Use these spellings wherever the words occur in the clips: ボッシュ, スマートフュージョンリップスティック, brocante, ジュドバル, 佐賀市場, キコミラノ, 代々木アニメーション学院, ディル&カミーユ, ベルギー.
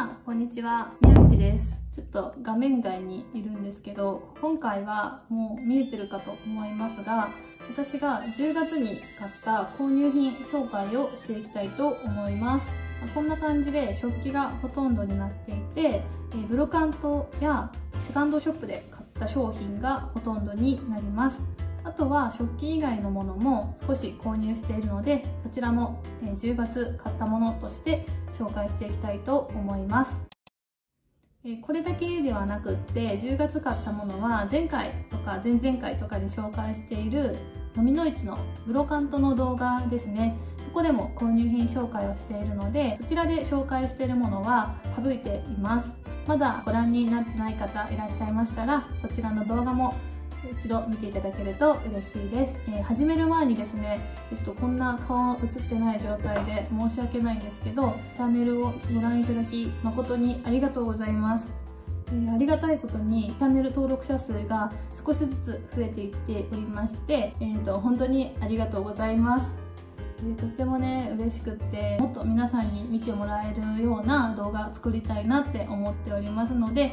さんこんにちは、みやっちです。ちょっと画面外にいるんですけど、今回はもう見えてるかと思いますが、私が10月に買った購入品紹介をしていきたいと思います。こんな感じで食器がほとんどになっていて、ブロカントやセカンドショップで買った商品がほとんどになります。あとは食器以外のものも少し購入しているので、そちらも10月買ったものとして紹介していきたいと思います。これだけではなくって、10月買ったものは前回とか前々回とかで紹介しているのみの市のブロカントの動画ですね。そこでも購入品紹介をしているので、そちらで紹介しているものは省いています。まだご覧になってない方いらっしゃいましたら、そちらの動画も一度見ていただけると嬉しいです。始める前にですね、ちょっとこんな顔映ってない状態で申し訳ないんですけど、チャンネルをご覧いただき誠にありがとうございます。ありがたいことにチャンネル登録者数が少しずつ増えていっておりまして、本当にありがとうございます。とってもね嬉しくって、もっと皆さんに見てもらえるような動画作りたいなって思っておりますので、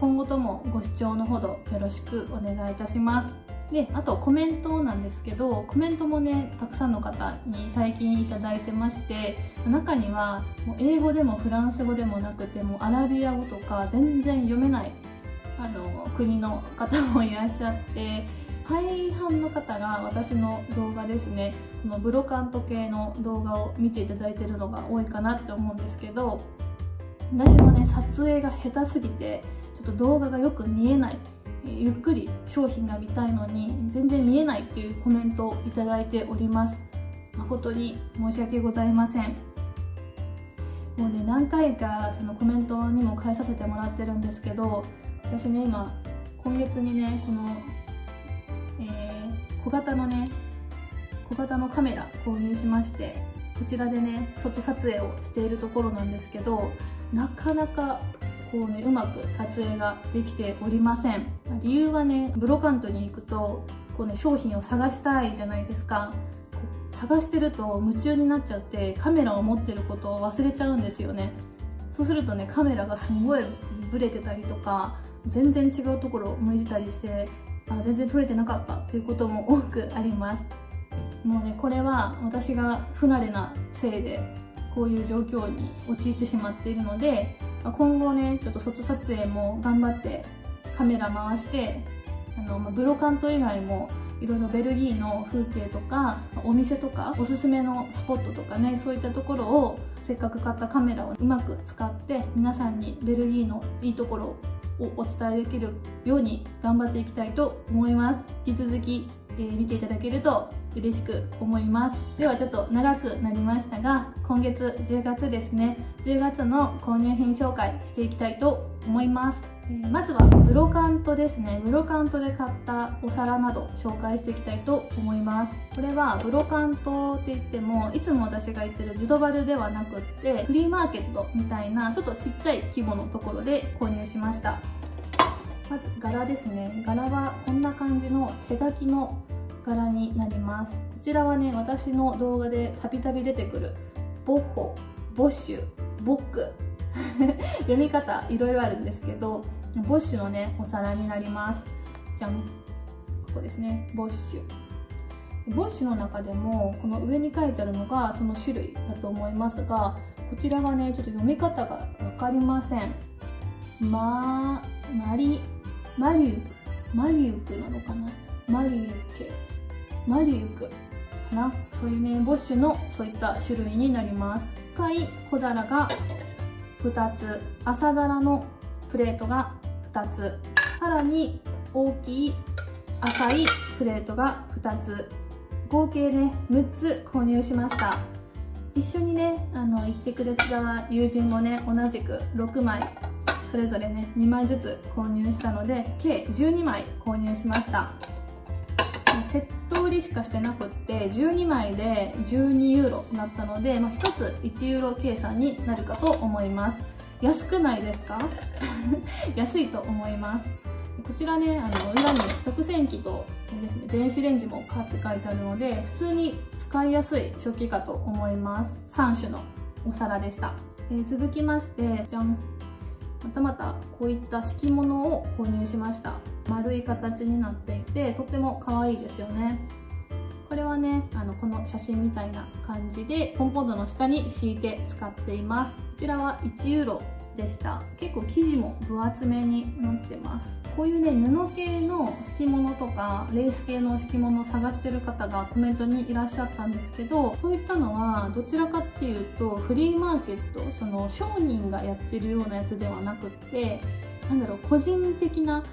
今後ともご視聴のほどよろしくお願いいたします。で、あとコメントなんですけど、コメントもねたくさんの方に最近いただいてまして、中にはもう英語でもフランス語でもなくて、もうアラビア語とか全然読めない国の方もいらっしゃって、大半の方が私の動画ですね、このブロカント系の動画を見ていただいてるのが多いかなって思うんですけど、私もね撮影が下手すぎてちょっと動画がよく見えない、ゆっくり商品が見たいのに全然見えないっていうコメントをいただいております。誠に申し訳ございません。もうね何回かそのコメントにも返させてもらってるんですけど、私ね今月にねこの小型のカメラ購入しまして、こちらでね外撮影をしているところなんですけど、なかなかこうねうまく撮影ができておりません。理由はね、ブロカントに行くとこうね商品を探したいじゃないですか。探してると夢中になっちゃって、カメラを持ってることを忘れちゃうんですよね。そうするとねカメラがすごいブレてたりとか、全然違うところを向いてたりして、全然撮れてなかったということも多くあります。もうねこれは私が不慣れなせいでこういう状況に陥ってしまっているので、今後ねちょっと外撮影も頑張ってカメラ回して、ブロカント以外もいろいろベルギーの風景とかお店とかおすすめのスポットとかね、そういったところをせっかく買ったカメラをうまく使って皆さんにベルギーのいいところをお伝えできるように頑張っていきたいと思います。引き続き、見ていただけると嬉しく思います。ではちょっと長くなりましたが、今月10月ですね、10月の購入品紹介していきたいと思います。まずはブロカントですね。ブロカントで買ったお皿など紹介していきたいと思います。これはブロカントって言っても、いつも私が言ってるジュドバルではなくって、フリーマーケットみたいなちょっとちっちゃい規模のところで購入しました。まず柄ですね。柄はこんな感じの手書きの柄になります。こちらはね私の動画でたびたび出てくるボッホ、ボッシュ、ボック読み方いろいろあるんですけど、ボッシュのねお皿になります。じゃん、ここですね、ボッシュ。ボッシュの中でもこの上に書いてあるのがその種類だと思いますが、こちらはねちょっと読み方が分かりません。マリウクなのかな、マリウクかな、そういうねボッシュのそういった種類になります。深い小皿が2つ、浅皿のプレートが2つ、さらに大きい浅いプレートが2つ、合計ね6つ購入しました。一緒にね行ってくれた友人もね同じく6枚それぞれね2枚ずつ購入したので、計12枚購入しました。セット売りしかしてなくって、12枚で12ユーロだったので、1つ1ユーロ計算になるかと思います。安くないですか安いと思います。こちらね裏に食洗機とですね電子レンジも買って書いてあるので、普通に使いやすい食器かと思います。3種のお皿でした。続きまして、じゃん、またまたこういった敷物を購入しました。丸い形になっていてとっても可愛いですよね。これはね、この写真みたいな感じでコンポートの下に敷いて使っています。こちらは1ユーロでした。結構生地も分厚めになってます。こういうね、布系の敷物とかレース系の敷物を探してる方がコメントにいらっしゃったんですけど、そういったのはどちらかっていうとフリーマーケット、その商人がやってるようなやつではなくって、なんだろう、個人的な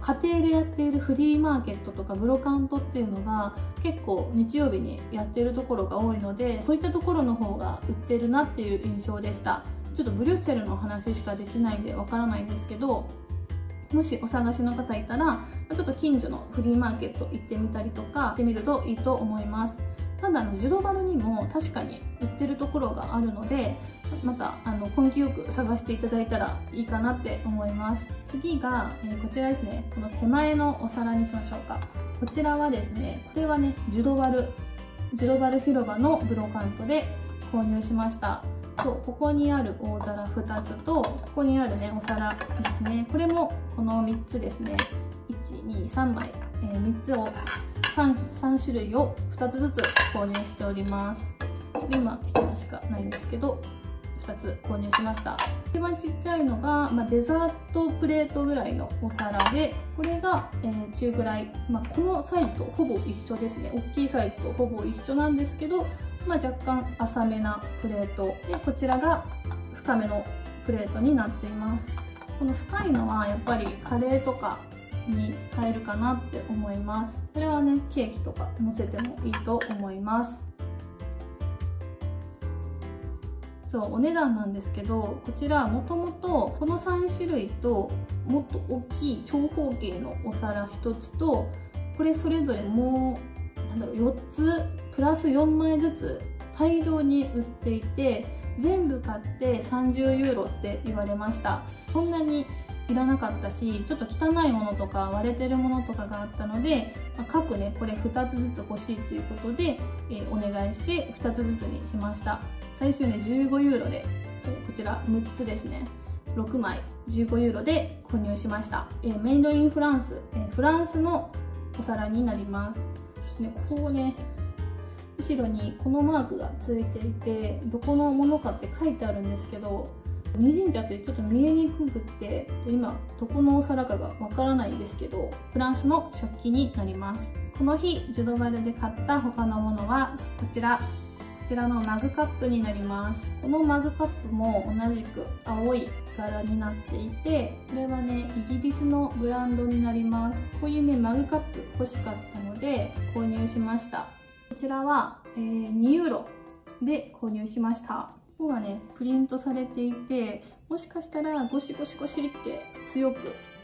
家庭でやっているフリーマーケットとかブロカントっていうのが結構日曜日にやってるところが多いので、そういったところの方が売ってるなっていう印象でした。ちょっとブリュッセルの話しかできないんでわからないんですけど、もしお探しの方いたらちょっと近所のフリーマーケット行ってみたりとかしてみるといいと思います。ただジュドバルにも確かに売ってるところがあるので、また根気よく探していただいたらいいかなって思います。次が、こちらですね。この手前のお皿にしましょうか。こちらはですね、これはね、ジュドバル広場のブロカントで購入しました。そう、ここにある大皿2つと、ここにあるね、お皿ですね。これもこの3つですね。1、2、3枚、3つを3種類を2つずつ購入しております。で、今1つしかないんですけど2つ購入しました。一番ちっちゃいのが、デザートプレートぐらいのお皿で、これが、中ぐらい、このサイズとほぼ一緒ですね。大きいサイズとほぼ一緒なんですけど、若干浅めなプレートで、こちらが深めのプレートになっています。この深いのはやっぱりカレーとかに使えるかなって思います。これはね、ケーキとかのせてもいいと思います。そう、お値段なんですけど、こちらもともとこの3種類と、もっと大きい長方形のお皿1つと、これそれぞれもう4つプラス4枚ずつ大量に売っていて、全部買って30ユーロって言われました。そんなにいらなかったし、ちょっと汚いものとか割れてるものとかがあったので、各ね、これ2つずつ欲しいということで、お願いして2つずつにしました。最終ね、15ユーロで、こちら6つですね、6枚15ユーロで購入しました。メイドインフランス、フランスのお皿になります。ここをね、後ろにこのマークがついていて、どこのものかって書いてあるんですけど、滲んじゃってちょっと見えにくくって、今どこのお皿かがわからないんですけど、フランスの食器になります。この日ジュドバルで買った他のものはこちらのマグカップになります。このマグカップも同じく青い柄になっていて、これはね、イギリスのブランドになります。こういうね、マグカップ欲しかったので購入しました。こちらは、2ユーロで購入しました。ここがね、プリントされていて、もしかしたらゴシゴシゴシって強く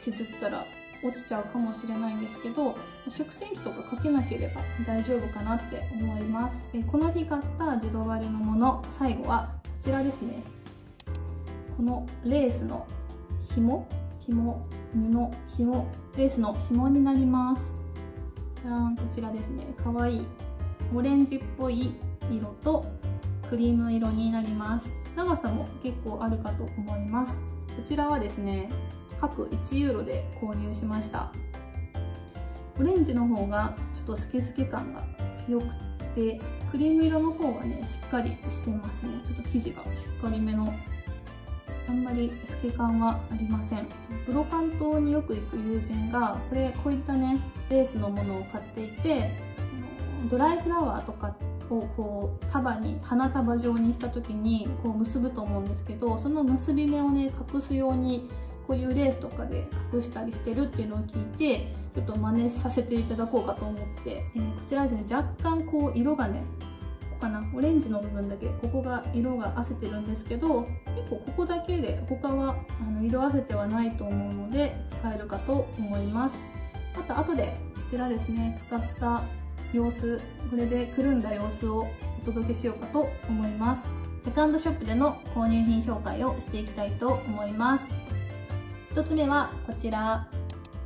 削ったら落ちちゃうかもしれないんですけど、食洗機とかかけなければ大丈夫かなって思います。この日買ったジュドバルのもの、最後はこちらですね。このレースの紐、レースの紐になります。じゃーん、こちらですね。かわいいオレンジっぽい色とクリーム色になります。長さも結構あるかと思います。こちらはですね、各1ユーロで購入しました。オレンジの方がちょっとスケスケ感が強くて、クリーム色の方がね、しっかりしてますね。ちょっと生地がしっかりめの、あんまり透け感はありません。ブロカントによく行く友人がこういったね、レースのものを買っていて、ドライフラワーとかをこう花束状にした時にこう結ぶと思うんですけど、その結び目をね、隠すようにこういうレースとかで隠したりしてるっていうのを聞いて、ちょっと真似させていただこうかと思って、こちらですね、若干こう色がね、ここかな、オレンジの部分だけここが色があせてるんですけど、結構ここだけで他は色あせてはないと思うので使えるかと思います。あと後でこちらですね、使った様子、これでくるんだ様子をお届けしようかと思います。セカンドショップでの購入品紹介をしていきたいと思います。1つ目はこちら。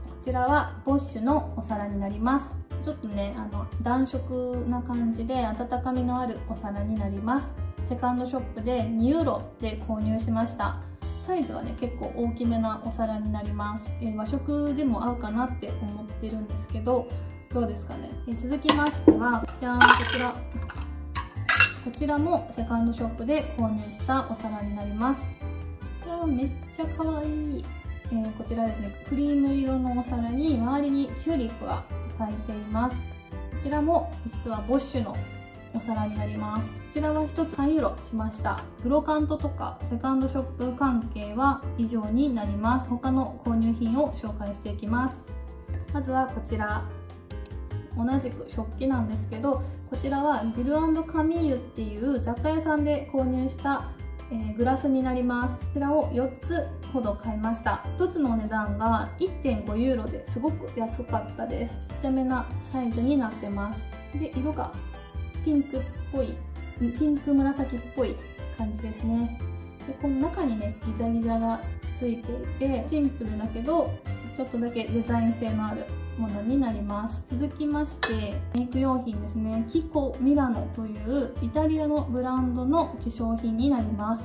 こちらはボッシュのお皿になります。ちょっとね、暖色な感じで温かみのあるお皿になります。セカンドショップで2ユーロで購入しました。サイズはね結構大きめなお皿になります。和食でも合うかなって思ってるんですけど、どうですかね。続きましてはじゃん、こちらもセカンドショップで購入したお皿になります。めっちゃ可愛い。こちらですね、クリーム色のお皿に周りにチューリップが咲いています。こちらも実はボッシュのお皿になります。こちらは1つ3ユーロしました。ブロカントとかセカンドショップ関係は以上になります。他の購入品を紹介していきます。まずはこちら、同じく食器なんですけど、こちらはディル&カミーユっていう雑貨屋さんで購入したグラスになります。こちらを4つほど買いました。1つのお値段が 1.5 ユーロですごく安かったです。ちっちゃめなサイズになってます。で、色がピンクっぽい、ピンク紫っぽい感じですね。で、この中にねギザギザがついていて、シンプルだけどちょっとだけデザイン性のあるものになります。続きましてメイク用品ですね。キコミラノというイタリアのブランドの化粧品になります。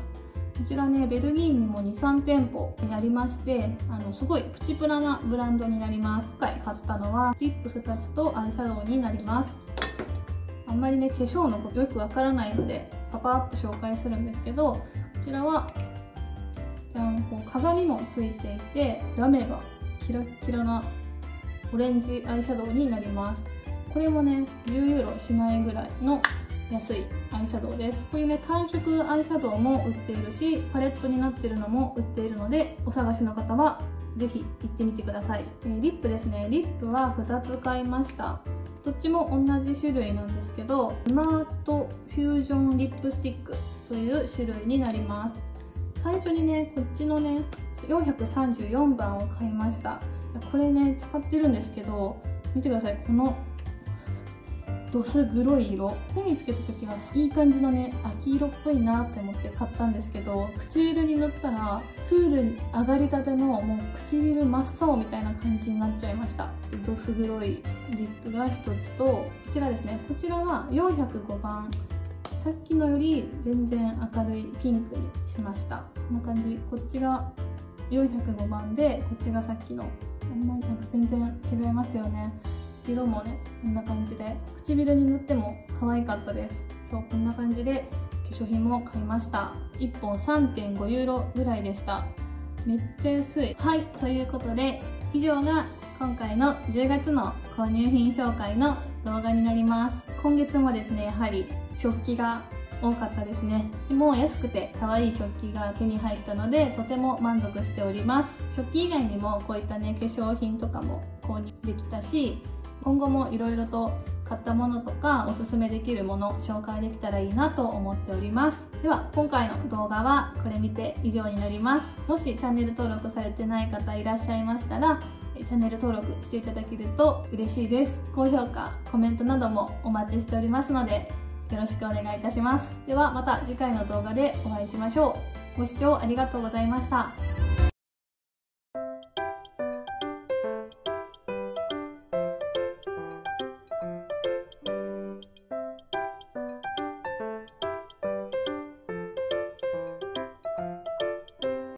こちらねベルギーにも 2,3 店舗ありまして、すごいプチプラなブランドになります。今回買ったのはリップ2つとアイシャドウになります。あんまりね化粧のことよくわからないのでパパッと紹介するんですけど、こちらはじゃん、こう鏡もついていてラメがキラキラなオレンジアイシャドウになります。これもね10ユーロしないぐらいの安いアイシャドウです。こういうね単色アイシャドウも売っているし、パレットになってるのも売っているので、お探しの方は是非行ってみてください。リップですね。リップは2つ買いました。どっちも同じ種類なんですけど、スマートフュージョンリップスティックという種類になります。最初にねこっちのね434番を買いました。これね使ってるんですけど、見てください、このドス黒い色。手につけた時はいい感じのね秋色っぽいなって思って買ったんですけど、唇に塗ったらプールに上がりたてのもう唇真っ青みたいな感じになっちゃいました。ドス黒いリップが1つと、こちらですね、こちらは405番。さっきのより全然明るいピンクにしました。こんな感じ。こっちが405番で、こっちがさっきの。なんか全然違いますよね。色もねこんな感じで、唇に塗っても可愛かったです。そう、こんな感じで化粧品も買いました。1本 3.5 ユーロぐらいでした。めっちゃ安い。はい、ということで以上が今回の10月の購入品紹介の動画になります。今月もですねやはり食器が多かったですね。でも安くて可愛い食器が手に入ったので、とても満足しております。食器以外にもこういったね化粧品とかも購入できたし、今後もいろいろと買ったものとかおすすめできるもの紹介できたらいいなと思っております。では今回の動画はこれにて以上になります。もしチャンネル登録されてない方いらっしゃいましたら、チャンネル登録していただけると嬉しいです。高評価、コメントなどもお待ちしておりますので、よろしくお願いいたします。ではまた次回の動画でお会いしましょう。ご視聴ありがとうございました。